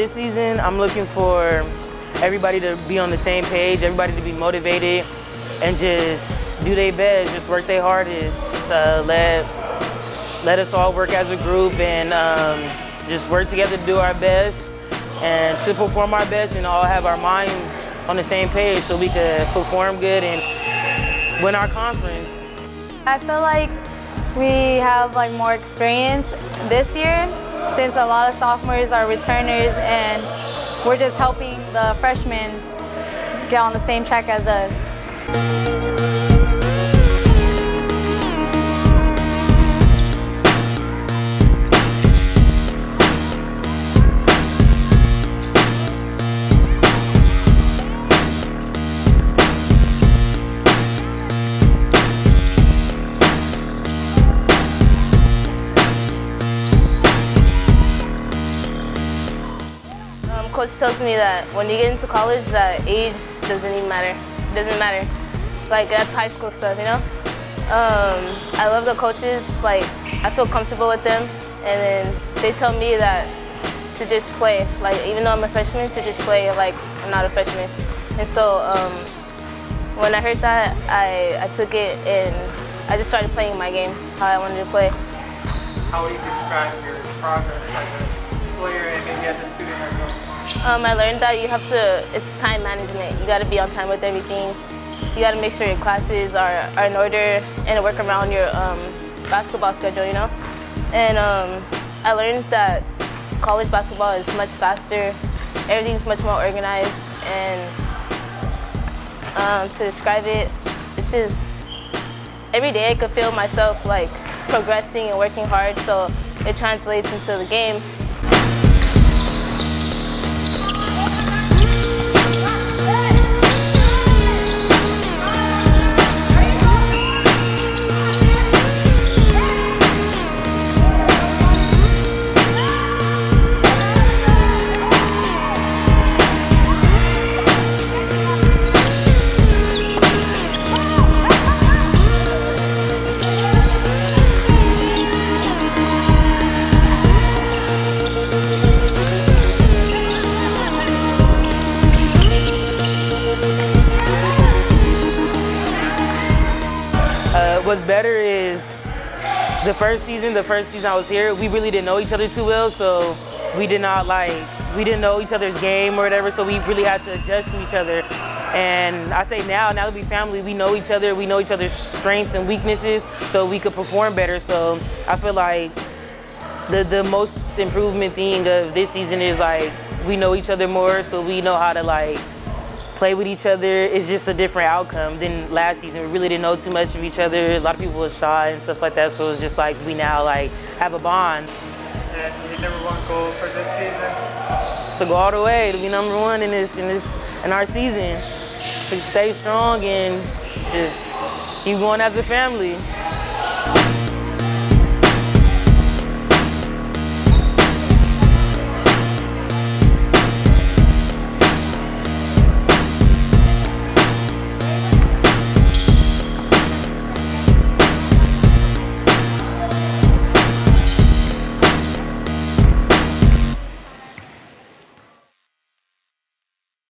This season, I'm looking for everybody to be on the same page, everybody to be motivated, and just do their best, just work their hardest. Let us all work as a group and just work together to do our best and to perform our best and all have our minds on the same page so we can perform good and win our conference. I feel like we have more experience this year since a lot of sophomores are returners and we're just helping the freshmen get on the same track as us. Coach tells me that when you get into college, that age doesn't even matter. Doesn't matter. Like, that's high school stuff, you know? I love the coaches. Like, I feel comfortable with them. And then they tell me that to just play. Like, even though I'm a freshman, to just play like I'm not a freshman. And so when I heard that, I took it and I just started playing my game, how I wanted to play. How would you describe your progress as a player and maybe as a student as well? I learned that you have to, it's time management. You gotta be on time with everything. You gotta make sure your classes are in order and work around your basketball schedule, you know? And I learned that college basketball is much faster. Everything's much more organized. And to describe it, it's just, every day I could feel myself like progressing and working hard, so it translates into the game. What's better is the first season I was here, we really didn't know each other too well, so we didn't know each other's game or whatever, so we really had to adjust to each other. And I say now that we family, we know each other, we know each other's strengths and weaknesses, so we could perform better. So I feel like the most improvement thing of this season is like, we know each other more, so we know how to like, play with each other. It's just a different outcome than last season. We really didn't know too much of each other. A lot of people were shy and stuff like that, so it's just like we now like have a bond. And your number one goal for this season? To go all the way, to be number one in our season. To stay strong and just keep going as a family.